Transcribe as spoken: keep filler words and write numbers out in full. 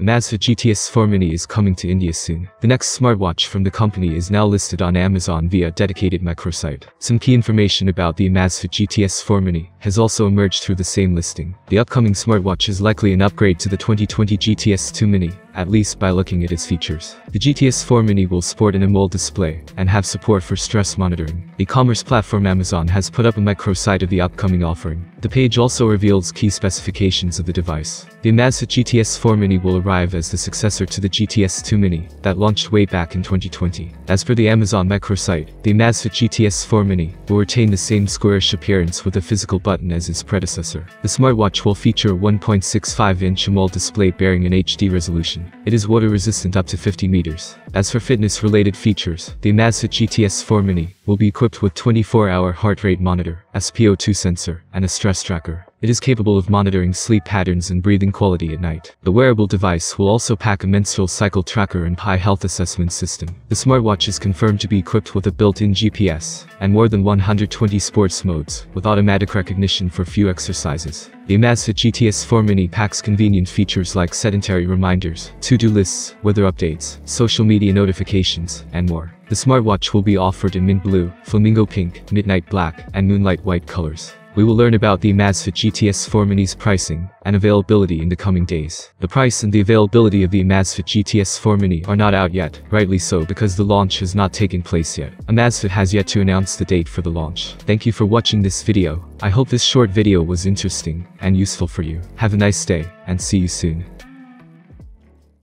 Amazfit G T S four Mini is coming to India soon. The next smartwatch from the company is now listed on Amazon via a dedicated microsite. Some key information about the Amazfit G T S four Mini has also emerged through the same listing. The upcoming smartwatch is likely an upgrade to the twenty twenty G T S two Mini, at least by looking at its features. The G T S four Mini will sport an AMOLED display and have support for stress monitoring. E-commerce platform Amazon has put up a microsite of the upcoming offering. The page also reveals key specifications of the device. The Amazfit G T S four Mini will arrive as the successor to the G T S two Mini that launched way back in twenty twenty. As for the Amazon microsite, the Amazfit G T S four Mini will retain the same squarish appearance with a physical button as its predecessor. The smartwatch will feature a one point six five inch AMOLED display bearing an H D resolution. It is water-resistant up to fifty meters. As for fitness-related features, the Amazfit G T S four Mini will be equipped with twenty-four hour heart rate monitor, S P O two sensor, and a stress tracker. It is capable of monitoring sleep patterns and breathing quality at night. The wearable device will also pack a menstrual cycle tracker and P A I health assessment system. The smartwatch is confirmed to be equipped with a built-in G P S and more than one hundred twenty sports modes, with automatic recognition for few exercises. The Amazfit G T S four Mini packs convenient features like sedentary reminders, to-do lists, weather updates, social media notifications, and more. The smartwatch will be offered in mint blue, flamingo pink, midnight black, and moonlight white colors. We will learn about the Amazfit G T S four Mini's pricing and availability in the coming days. The price and the availability of the Amazfit G T S four Mini are not out yet, rightly so because the launch has not taken place yet. Amazfit has yet to announce the date for the launch. Thank you for watching this video. I hope this short video was interesting and useful for you. Have a nice day, and see you soon.